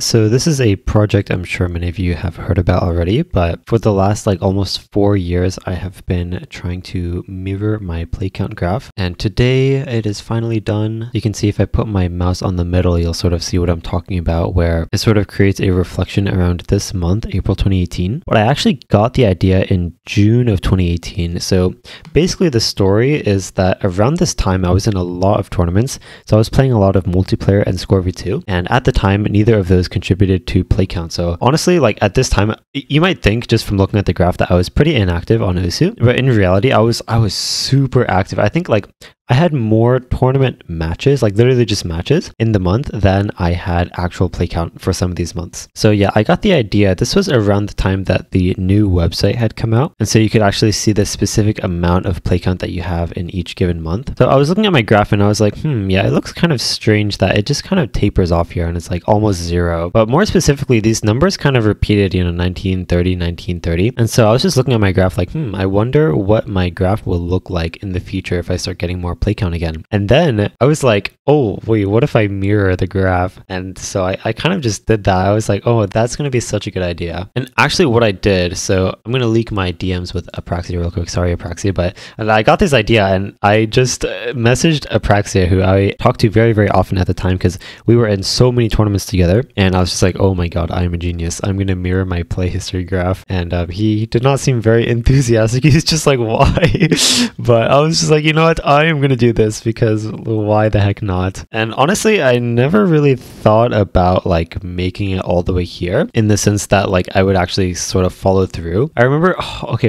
So this is a project I'm sure many of you have heard about already, but for the last almost 4 years, I have been trying to mirror my play count graph. And today it is finally done. You can see if I put my mouse on the middle, you'll sort of see what I'm talking about, where it sort of creates a reflection around this month, April 2018. But I actually got the idea in June of 2018. So basically the story is that around this time, I was in a lot of tournaments. So I was playing a lot of multiplayer and Score V2. And at the time, neither of those contributed to play count. So honestly, at this time, you might think just from looking at the graph that I was pretty inactive on osu!, but in reality, I was super active. I think I had more tournament matches, literally just matches in the month than I had actual play count for some of these months. So yeah, I got the idea. This was around the time that the new website had come out. And so you could actually see the specific amount of play count that you have in each given month. So I was looking at my graph and I was like, yeah, it looks kind of strange that it just kind of tapers off here and it's almost zero. But more specifically, these numbers kind of repeated, 1930, 1930. And so I was just looking at my graph I wonder what my graph will look like in the future if I start getting more play count again. And then I was like, oh wait, what if I mirror the graph? And so I kind of just did that. I was like, oh, that's going to be such a good idea. And actually what I did, so I'm going to leak my DMs with Apraxia real quick. Sorry, Apraxia, but I got this idea and I just messaged Apraxia, who I talked to very, very often at the time because we were in so many tournaments together. And I was just like, oh my God, I'm a genius. I'm going to mirror my play history graph. And he did not seem very enthusiastic. He's just like, why? But I was just like, you know what? I am going to do this because why the heck not? And honestly, I never really thought about making it all the way here in the sense that I would actually sort of follow through. I remember,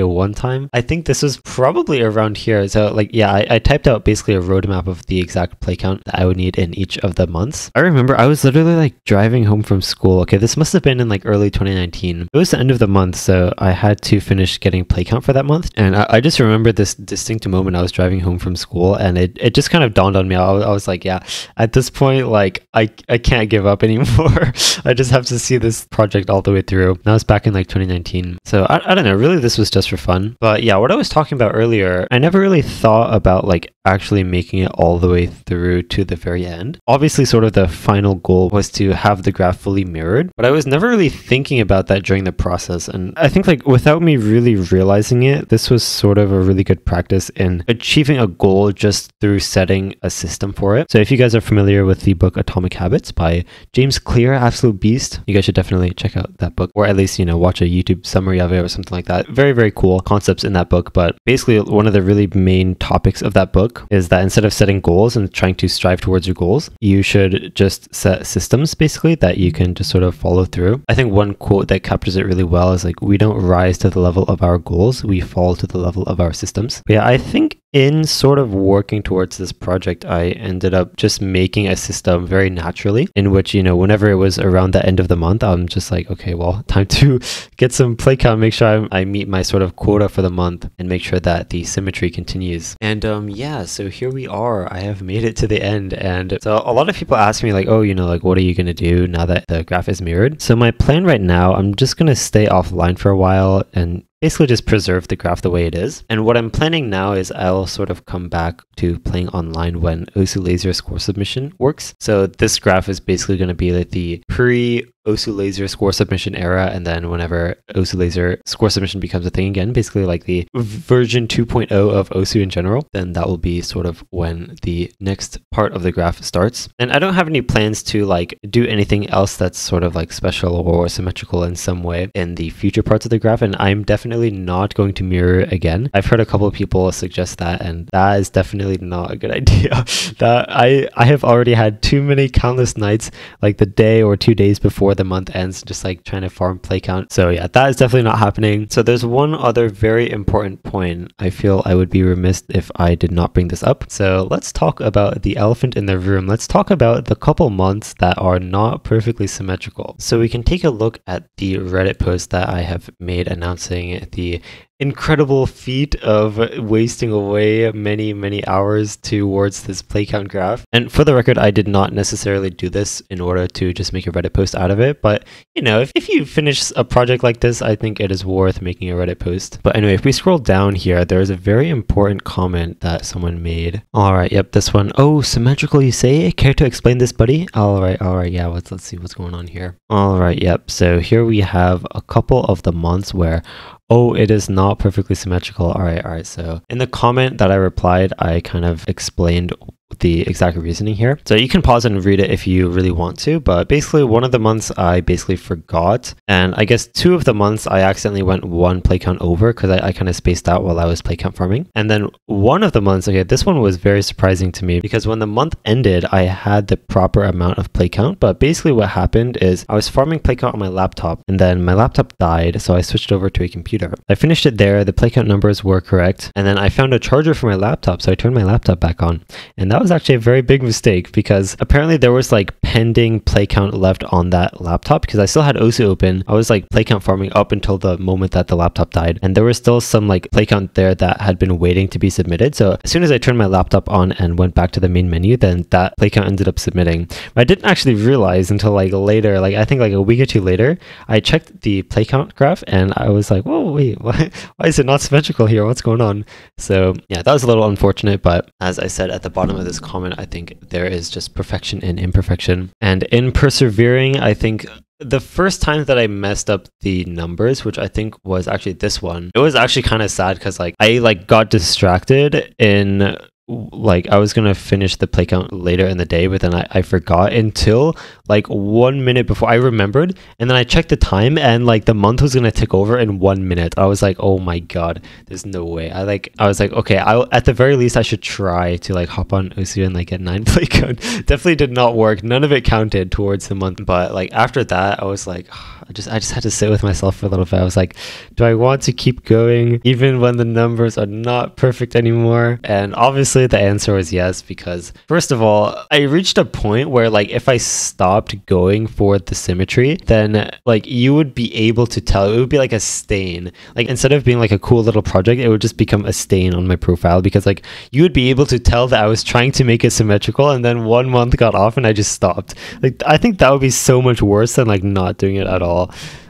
one time, I think this was probably around here. So yeah, I typed out basically a roadmap of the exact play count that I would need in each of the months. I remember I was literally driving home from school. Okay, this must have been in early 2019. It was the end of the month, so I had to finish getting play count for that month. And I just remember this distinct moment. I was driving home from school and it just kind of dawned on me. I was like, yeah, at this point, I can't give up anymore. I just have to see this project all the way through. And that was back in 2019. So I don't know, really this was just for fun. But yeah, what I was talking about earlier, I never really thought about actually making it all the way through to the very end. Obviously, sort of the final goal was to have the graph fully mirrored, but I was never really thinking about that during the process. And I think without me really realizing it, this was sort of a really good practice in achieving a goal just through setting a system for it. So if you guys are familiar with the book Atomic Habits by James Clear, absolute beast, you guys should definitely check out that book, or at least, watch a YouTube summary of it or something like that. Very, very cool concepts in that book. But basically one of the really main topics of that book is that instead of setting goals and trying to strive towards your goals, you should just set systems basically that you can just sort of follow through. I think one quote that captures it really well is we don't rise to the level of our goals, we fall to the level of our systems. But yeah, I think in sort of working towards this project, I ended up just making a system very naturally in which, whenever it was around the end of the month, I'm just like, okay, well, time to get some play count, make sure I meet my sort of quota for the month and make sure that the symmetry continues. And yeah, so here we are, I have made it to the end. And so a lot of people ask me oh, what are you going to do now that the graph is mirrored? So my plan right now, I'm just going to stay offline for a while and basically just preserve the graph the way it is. And what I'm planning now is I'll sort of come back to playing online when osu!lazer score submission works. So this graph is basically going to be the pre osu!lazer score submission era, and then whenever osu!lazer score submission becomes a thing again, basically the version 2.0 of osu! In general, then that will be sort of when the next part of the graph starts. And I don't have any plans to do anything else that's sort of special or symmetrical in some way in the future parts of the graph, and I'm definitely not going to mirror again. I've heard a couple of people suggest that, and that is definitely not a good idea. That I have already had too many countless nights the day or 2 days before the month ends just trying to farm play count. So yeah, that is definitely not happening. So there's one other very important point. I feel I would be remiss if I did not bring this up. So let's talk about the elephant in the room. Let's talk about the couple months that are not perfectly symmetrical. So we can take a look at the Reddit post that I have made announcing the incredible feat of wasting away many hours towards this play count graph. And for the record, I did not necessarily do this in order to just make a Reddit post out of it, but you know, if you finish a project like this, I think it is worth making a Reddit post. But anyway, if we scroll down here, there is a very important comment that someone made. All right, yep, this one. Oh, symmetrical, you say? Care to explain this, buddy? All right, yeah, let's see what's going on here. All right, yep, so here we have a couple of the months where, oh, it is not perfectly symmetrical. All right. So in the comment that I replied, I kind of explained the exact reasoning here. So you can pause and read it if you really want to, but basically one of the months I basically forgot, and I guess two of the months I accidentally went one play count over because I kind of spaced out while I was play count farming. And then one of the months, okay, this one was very surprising to me because when the month ended, I had the proper amount of play count, but basically what happened is I was farming play count on my laptop and then my laptop died, so I switched over to a computer. I finished it there, the play count numbers were correct, and then I found a charger for my laptop, so I turned my laptop back on, and that was actually a very big mistake because apparently there was like pending play count left on that laptop because I still had osu! open. I was like play count farming up until the moment that the laptop died, and there was still some like play count there that had been waiting to be submitted. So as soon as I turned my laptop on and went back to the main menu, then that play count ended up submitting. But I didn't actually realize until like later, like I think like a week or two later, I checked the play count graph and I was like, whoa, wait, why is it not symmetrical here? What's going on? So yeah, that was a little unfortunate, but as I said at the bottom of this comment, I think there is just perfection in imperfection. And in persevering, I think the first time that I messed up the numbers, which I think was actually this one, it was actually kind of sad because like I like got distracted in like I was gonna finish the play count later in the day, but then I forgot until like 1 minute before I remembered, and then I checked the time and like the month was gonna tick over in 1 minute. I was like, oh my god, there's no way. I was like, okay, I'll at the very least I should try to like hop on osu! and like get 9 play count. Definitely did not work. None of it counted towards the month, but like after that I was like, oh, I just had to sit with myself for a little bit. I was like, do I want to keep going even when the numbers are not perfect anymore? And obviously the answer was yes, because first of all, I reached a point where like if I stopped going for the symmetry, then like you would be able to tell. It would be like a stain. Like instead of being like a cool little project, it would just become a stain on my profile because like you would be able to tell that I was trying to make it symmetrical and then 1 month got off and I just stopped. Like I think that would be so much worse than like not doing it at all.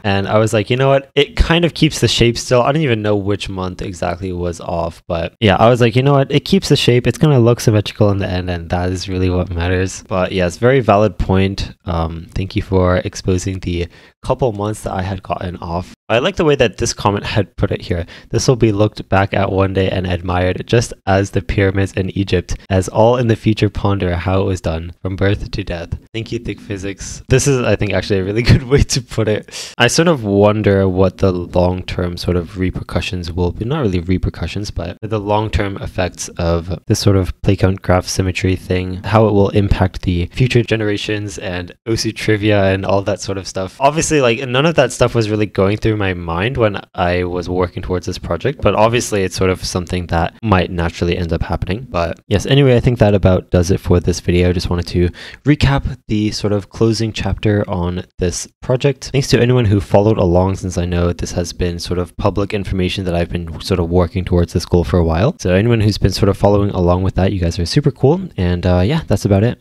And I was like, you know what? It kind of keeps the shape still. I don't even know which month exactly was off, but yeah, I was like, you know what? It keeps the shape. It's going to look symmetrical in the end, and that is really what matters. But yes, very valid point. Thank you for exposing the couple months that I had gotten off. I like the way that this comment had put it here. This will be looked back at one day and admired, just as the pyramids in Egypt, as all in the future ponder how it was done, from birth to death. Thank you, Thick Physics. This is, I think, actually a really good way to put it. I sort of wonder what the long-term sort of repercussions will be. Not really repercussions, but the long-term effects of this sort of play count graph symmetry thing, how it will impact the future generations and osu! Trivia and all that sort of stuff. Obviously, like, none of that stuff was really going through my mind when I was working towards this project, but obviously it's sort of something that might naturally end up happening. But yes, anyway, I think that about does it for this video. I just wanted to recap the sort of closing chapter on this project. Thanks to anyone who followed along, since I know this has been sort of public information that I've been sort of working towards this goal for a while. So anyone who's been sort of following along with that, you guys are super cool. And yeah, that's about it.